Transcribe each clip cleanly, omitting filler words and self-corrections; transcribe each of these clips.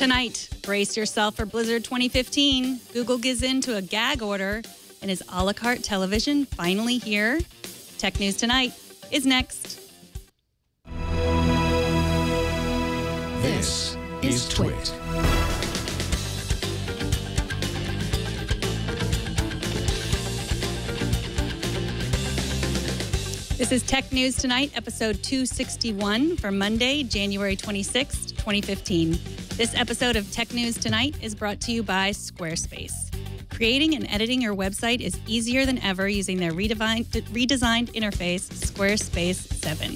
Tonight, brace yourself for Blizzard 2015. Google gives in to a gag order, and is a la carte television finally here? Tech News Tonight is next. This is Twit. This is Tech News Tonight, episode 261 for Monday, January 26th, 2015. This episode of Tech News Tonight is brought to you by Squarespace. Creating and editing your website is easier than ever using their redesigned interface, Squarespace 7.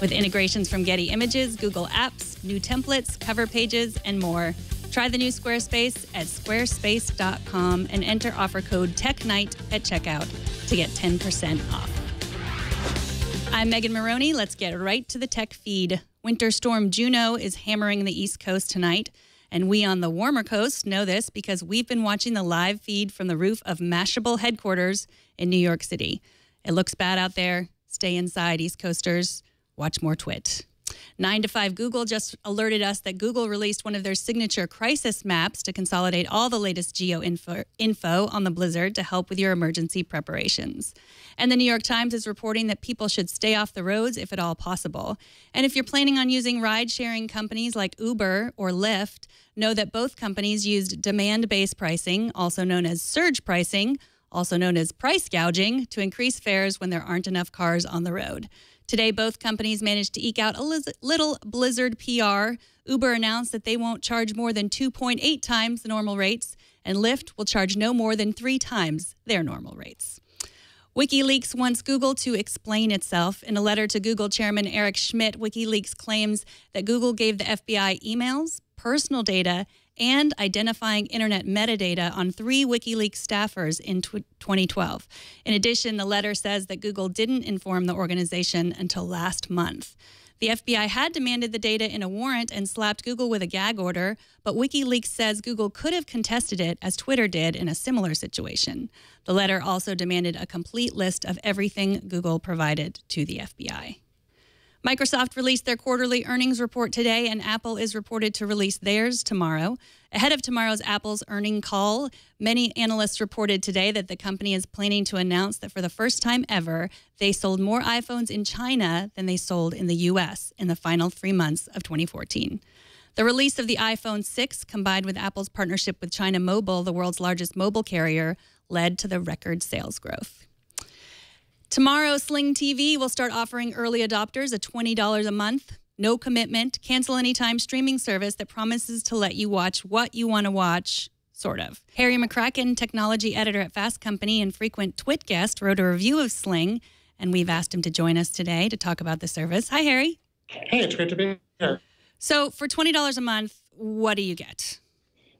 With integrations from Getty Images, Google Apps, new templates, cover pages, and more. Try the new Squarespace at squarespace.com and enter offer code TECHNIGHT at checkout to get 10% off. I'm Megan Morrone. Let's get right to the tech feed. Winter Storm Juno is hammering the East Coast tonight, and we on the warmer coast know this because we've been watching the live feed from the roof of Mashable headquarters in New York City. It looks bad out there. Stay inside, East Coasters. Watch more Twit. 9 to 5 Google just alerted us that Google released one of their signature crisis maps to consolidate all the latest geo info on the blizzard to help with your emergency preparations. And the New York Times is reporting that people should stay off the roads if at all possible. And if you're planning on using ride-sharing companies like Uber or Lyft, know that both companies used demand-based pricing, also known as surge pricing, also known as price gouging, to increase fares when there aren't enough cars on the road. Today, both companies managed to eke out a little Blizzard PR. Uber announced that they won't charge more than 2.8 times the normal rates, and Lyft will charge no more than 3 times their normal rates. WikiLeaks wants Google to explain itself. In a letter to Google Chairman Eric Schmidt, WikiLeaks claims that Google gave the FBI emails, personal data, and identifying internet metadata on 3 WikiLeaks staffers in 2012. In addition, the letter says that Google didn't inform the organization until last month. The FBI had demanded the data in a warrant and slapped Google with a gag order, but WikiLeaks says Google could have contested it, as Twitter did in a similar situation. The letter also demanded a complete list of everything Google provided to the FBI. Microsoft released their quarterly earnings report today, and Apple is reported to release theirs tomorrow. Ahead of tomorrow's Apple's earnings call, many analysts reported today that the company is planning to announce that for the first time ever, they sold more iPhones in China than they sold in the U.S. in the final 3 months of 2014. The release of the iPhone 6, combined with Apple's partnership with China Mobile, the world's largest mobile carrier, led to the record sales growth. Tomorrow, Sling TV will start offering early adopters a $20 a month, no commitment, cancel anytime streaming service that promises to let you watch what you want to watch, sort of. Harry McCracken, technology editor at Fast Company and frequent Twit guest, wrote a review of Sling, and we've asked him to join us today to talk about the service. Hi, Harry. Hey, it's great to be here. So for $20 a month, what do you get?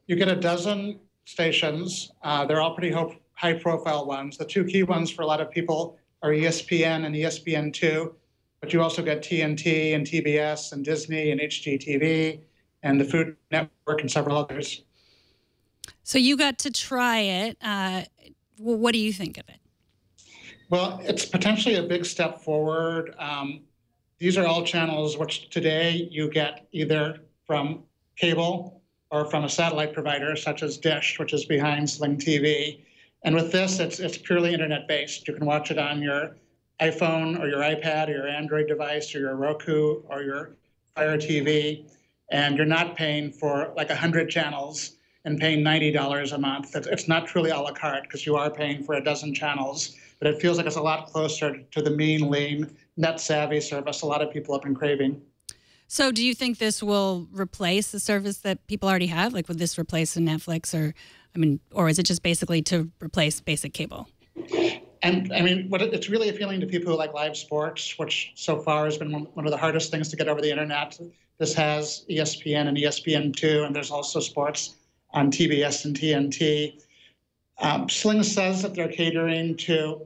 You get a dozen stations. They're all pretty high-profile ones. The 2 key ones for a lot of people are ESPN and ESPN2, but you also get TNT and TBS and Disney and HGTV and the Food Network and several others. So you got to try it. What do you think of it? Well, it's potentially a big step forward. These are all channels which today you get either from cable or from a satellite provider such as Dish, which is behind Sling TV. And with this, it's purely internet-based. You can watch it on your iPhone or your iPad or your Android device or your Roku or your Fire TV, and you're not paying for like 100 channels and paying $90 a month. It's not truly a la carte because you are paying for a dozen channels, but it feels like it's a lot closer to the mean, lean, net-savvy service a lot of people have been craving. So do you think this will replace the service that people already have? Like, would this replace a Netflix or... I mean, or is it just basically to replace basic cable? And I mean, it's really appealing to people who like live sports, which so far has been one of the hardest things to get over the internet. This has ESPN and ESPN2, and there's also sports on TBS and TNT. Sling says that they're catering to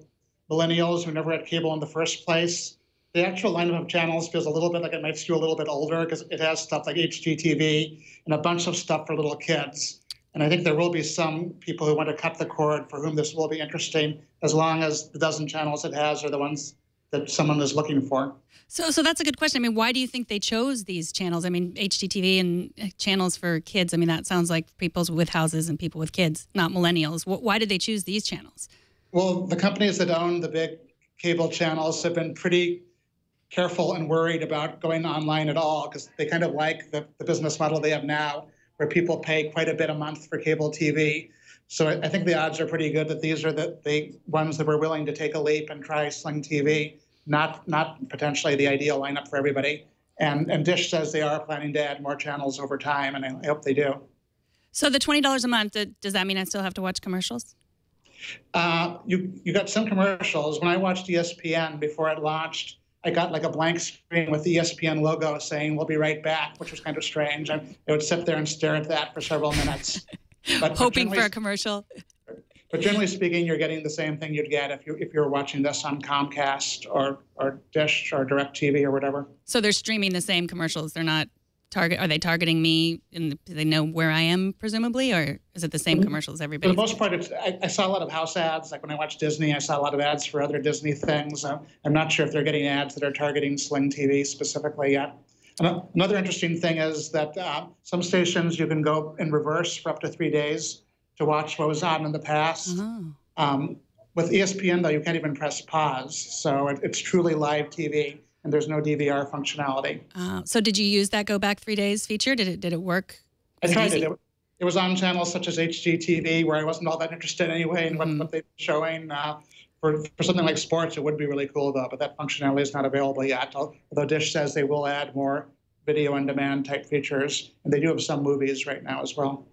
millennials who never had cable in the first place. The actual lineup of channels feels a little bit like it might skew a little bit older because it has stuff like HGTV and a bunch of stuff for little kids. And I think there will be some people who want to cut the cord for whom this will be interesting, as long as the dozen channels it has are the ones that someone is looking for. So that's a good question. I mean, why do you think they chose these channels? I mean, HGTV and channels for kids. I mean, that sounds like people with houses and people with kids, not millennials. Why did they choose these channels? Well, the companies that own the big cable channels have been pretty careful and worried about going online at all because they kind of like the business model they have now where people pay quite a bit a month for cable TV. So I think the odds are pretty good that these are the ones that were willing to take a leap and try Sling TV, not potentially the ideal lineup for everybody. And Dish says they are planning to add more channels over time, and I hope they do. So the $20 a month, does that mean I still have to watch commercials? You got some commercials. When I watched ESPN before it launched, I got like a blank screen with the ESPN logo saying, "We'll be right back," which was kind of strange. And I would sit there and stare at that for several minutes. But hoping for a commercial. But generally speaking, you're getting the same thing you'd get if you're watching this on Comcast or Dish or DirecTV or whatever. So they're streaming the same commercials. They're not Are they targeting me? And they know where I am, presumably, or is it the same commercials everybody? For the most part, I saw a lot of house ads. Like when I watched Disney, I saw a lot of ads for other Disney things. I'm not sure if they're getting ads that are targeting Sling TV specifically yet. And another interesting thing is that some stations you can go in reverse for up to 3 days to watch what was on in the past. With ESPN, though, you can't even press pause, so it's truly live TV. And there's no DVR functionality. So did you use that go back 3 days feature? Did it work? I tried it. It was on channels such as HGTV, where I wasn't all that interested anyway in what they were showing. For something like sports, it would be really cool, though, but that functionality is not available yet, although Dish says they will add more video-on-demand type features, and they do have some movies right now as well.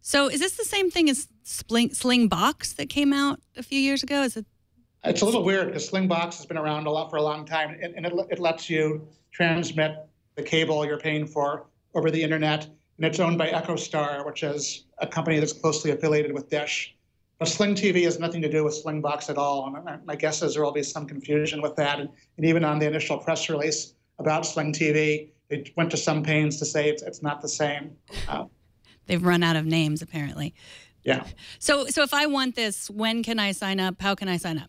So is this the same thing as Slingbox that came out a few years ago? Is it? It's a little weird because Slingbox has been around for a long time, and it lets you transmit the cable you're paying for over the internet, and it's owned by EchoStar, which is a company that's closely affiliated with Dish. But Sling TV has nothing to do with Slingbox at all, and my guess is there will be some confusion with that. And even on the initial press release about Sling TV, they went to some pains to say it's not the same. They've run out of names, apparently. Yeah. So if I want this, when can I sign up? How can I sign up?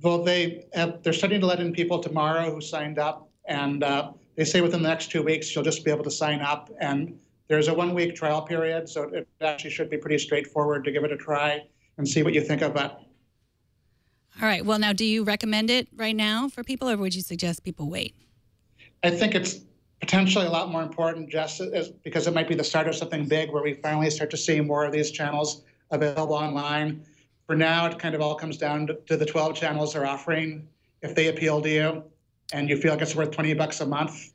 Well, they're starting to let in people tomorrow who signed up, and they say within the next 2 weeks you'll just be able to sign up. And there's a one-week trial period, so it actually should be pretty straightforward to give it a try and see what you think of it. All right. Well, now, do you recommend it right now for people, or would you suggest people wait? I think it's potentially a lot more important just because it might be the start of something big where we finally start to see more of these channels available online. For now, it kind of all comes down to the 12 channels they're offering. If they appeal to you and you feel like it's worth $20 a month,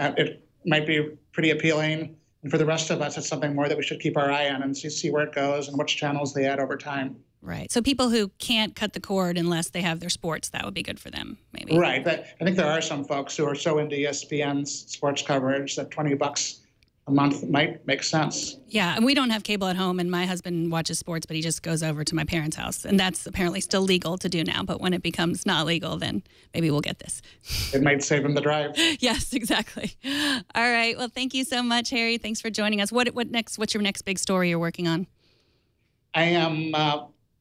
it might be pretty appealing. And for the rest of us, it's something more that we should keep our eye on and see where it goes and which channels they add over time. Right. So people who can't cut the cord unless they have their sports, that would be good for them, maybe. Right. But I think there are some folks who are so into ESPN's sports coverage that $20 a month might make sense. Yeah, and we don't have cable at home, and my husband watches sports, but he just goes over to my parents' house, and that's apparently still legal to do now, but when it becomes not legal, then maybe we'll get this. It might save him the drive. Yes, exactly. All right, well, thank you so much, Harry. Thanks for joining us. What's your next big story you're working on? I am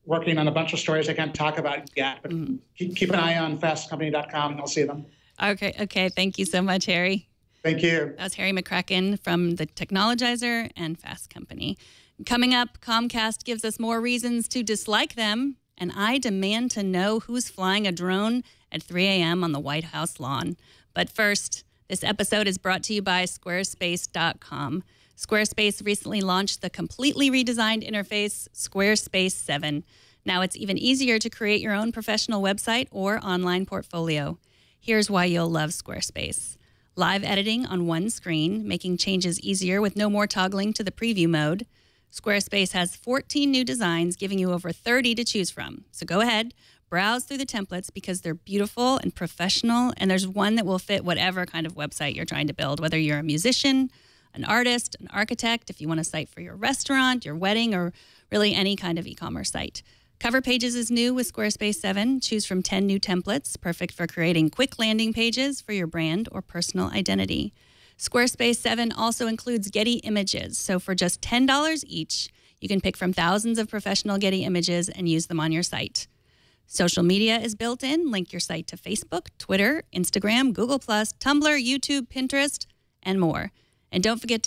working on a bunch of stories I can't talk about yet, but keep an eye on fastcompany.com, and I'll see them. Okay, thank you so much, Harry. Thank you. That was Harry McCracken from The Technologizer and Fast Company. Coming up, Comcast gives us more reasons to dislike them, and I demand to know who's flying a drone at 3 a.m. on the White House lawn. But first, this episode is brought to you by Squarespace.com. Squarespace recently launched the completely redesigned interface, Squarespace 7. Now it's even easier to create your own professional website or online portfolio. Here's why you'll love Squarespace. Live editing on one screen, making changes easier with no more toggling to the preview mode. Squarespace has 14 new designs, giving you over 30 to choose from. So go ahead, browse through the templates because they're beautiful and professional, and there's one that will fit whatever kind of website you're trying to build, whether you're a musician, an artist, an architect, if you want a site for your restaurant, your wedding, or really any kind of e-commerce site. Cover Pages is new with Squarespace 7. Choose from 10 new templates, perfect for creating quick landing pages for your brand or personal identity. Squarespace 7 also includes Getty Images. So for just $10 each, you can pick from thousands of professional Getty Images and use them on your site. Social media is built in. Link your site to Facebook, Twitter, Instagram, Google+, Tumblr, YouTube, Pinterest, and more. And don't forget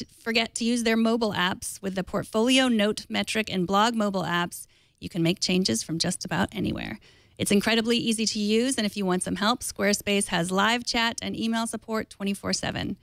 to use their mobile apps. With the Portfolio, Note, Metric, and Blog mobile apps, you can make changes from just about anywhere. It's incredibly easy to use, and if you want some help, Squarespace has live chat and email support 24/7.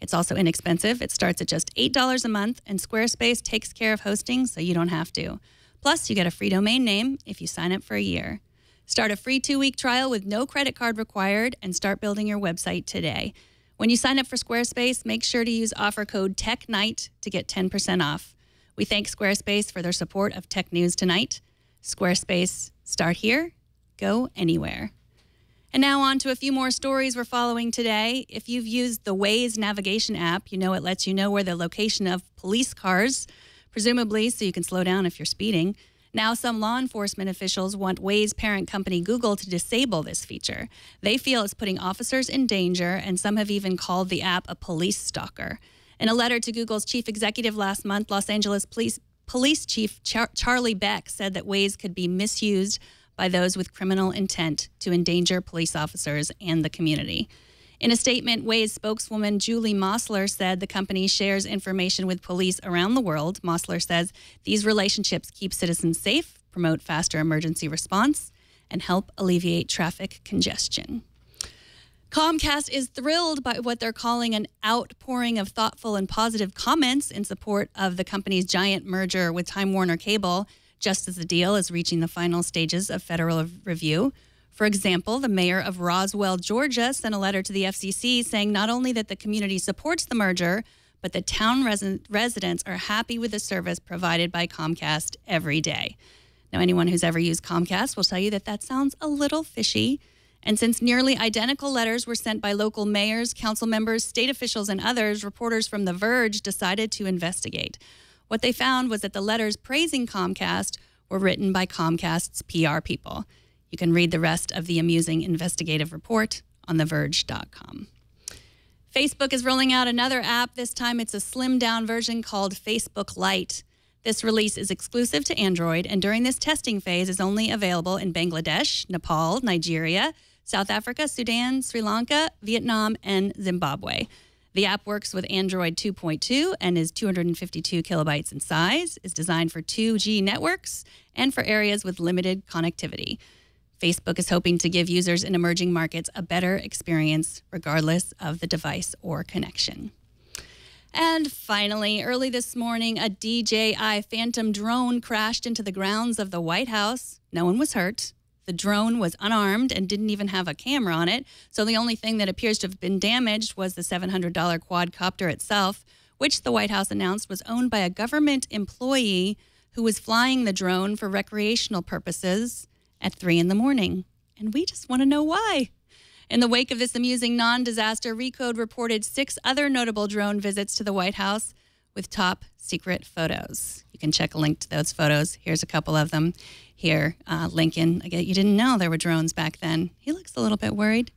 It's also inexpensive. It starts at just $8 a month, and Squarespace takes care of hosting so you don't have to. Plus, you get a free domain name if you sign up for a year. Start a free 2-week trial with no credit card required and start building your website today. When you sign up for Squarespace, make sure to use offer code TECHNIGHT to get 10% off. We thank Squarespace for their support of Tech News Tonight. Squarespace, start here. Go anywhere. And now on to a few more stories we're following today. If you've used the Waze navigation app, you know it lets you know where the location of police cars, presumably so you can slow down if you're speeding. Now some law enforcement officials want Waze parent company Google to disable this feature. They feel it's putting officers in danger, and some have even called the app a police stalker. In a letter to Google's chief executive last month, Los Angeles Police Chief Charlie Beck said that Waze could be misused by those with criminal intent to endanger police officers and the community. In a statement, Waze spokeswoman Julie Mosler said the company shares information with police around the world. Mosler says these relationships keep citizens safe, promote faster emergency response, and help alleviate traffic congestion. Comcast is thrilled by what they're calling an outpouring of thoughtful and positive comments in support of the company's giant merger with Time Warner Cable, just as the deal is reaching the final stages of federal review. For example, the mayor of Roswell, Georgia, sent a letter to the FCC saying not only that the community supports the merger, but the town residents are happy with the service provided by Comcast every day. Now, anyone who's ever used Comcast will tell you that that sounds a little fishy. And since nearly identical letters were sent by local mayors, council members, state officials, and others, reporters from The Verge decided to investigate. What they found was that the letters praising Comcast were written by Comcast's PR people. You can read the rest of the amusing investigative report on TheVerge.com. Facebook is rolling out another app. This time it's a slimmed-down version called Facebook Lite. This release is exclusive to Android, and during this testing phase is only available in Bangladesh, Nepal, Nigeria, South Africa, Sudan, Sri Lanka, Vietnam, and Zimbabwe. The app works with Android 2.2 and is 252 kilobytes in size, is designed for 2G networks and for areas with limited connectivity. Facebook is hoping to give users in emerging markets a better experience regardless of the device or connection. And finally, early this morning, a DJI Phantom drone crashed into the grounds of the White House. No one was hurt. The drone was unarmed and didn't even have a camera on it, so the only thing that appears to have been damaged was the $700 quadcopter itself, which the White House announced was owned by a government employee who was flying the drone for recreational purposes at 3 in the morning. And we just want to know why. In the wake of this amusing non-disaster, Recode reported 6 other notable drone visits to the White House with top secret photos. You can check a link to those photos. Here's a couple of them. Here, Lincoln, again, you didn't know there were drones back then. He looks a little bit worried.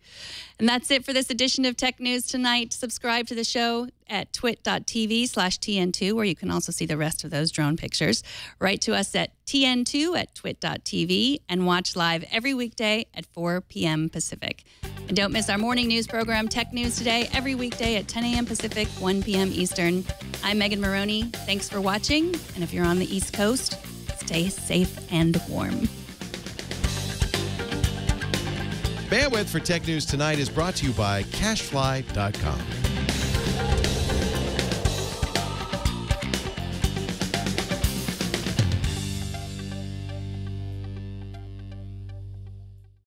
And that's it for this edition of Tech News Tonight. Subscribe to the show at twit.tv/TN2, where you can also see the rest of those drone pictures. Write to us at TN2@twit.tv and watch live every weekday at 4 p.m. Pacific. And don't miss our morning news program, Tech News Today, every weekday at 10 a.m. Pacific, 1 p.m. Eastern. I'm Megan Morrone. Thanks for watching. And if you're on the East Coast, stay safe and warm. Bandwidth for Tech News Tonight is brought to you by CashFly.com.